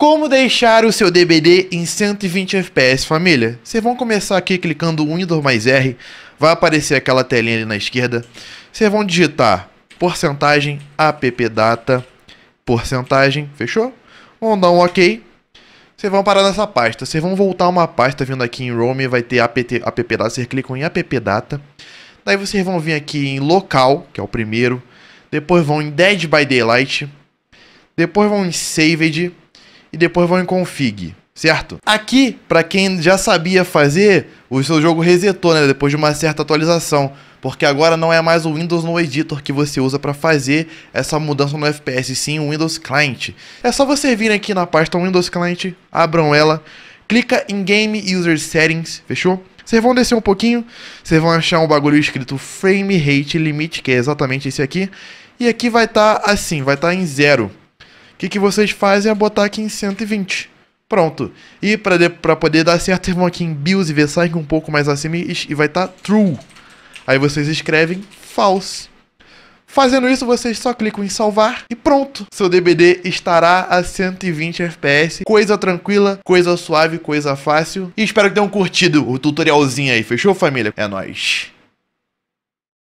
Como deixar o seu DBD em 120 FPS, família? Vocês vão começar aqui clicando Windows +R, vai aparecer aquela telinha ali na esquerda. Vocês vão digitar porcentagem, appdata, porcentagem, fechou? Vão dar um OK. Vocês vão parar nessa pasta, vocês vão voltar uma pasta vindo aqui em Roam, vai ter appdata, vocês clicam em appdata. Daí vocês vão vir aqui em local, que é o primeiro. Depois vão em Dead by Daylight. Depois vão em Saved. E depois vão em config, certo? Aqui, pra quem já sabia fazer, o seu jogo resetou, né? Depois de uma certa atualização. Porque agora não é mais o WindowsNoEditor que você usa pra fazer essa mudança no FPS, sim o WindowsClient. É só você vir aqui na pasta WindowsClient, abram ela, clica em GameUserSettings, fechou? Vocês vão descer um pouquinho, vocês vão achar um bagulho escrito Frame Rate Limit, que é exatamente esse aqui. E aqui vai estar assim, vai estar em 0. O que vocês fazem é botar aqui em 120. Pronto. E para poder dar certo, vocês vão aqui em BIOS e VSync um pouco mais acima e vai estar True. Aí vocês escrevem False. Fazendo isso, vocês só clicam em salvar e pronto. Seu DBD estará a 120 FPS. Coisa tranquila, coisa suave, coisa fácil. E espero que tenham curtido o tutorialzinho aí. Fechou, família? É nóis.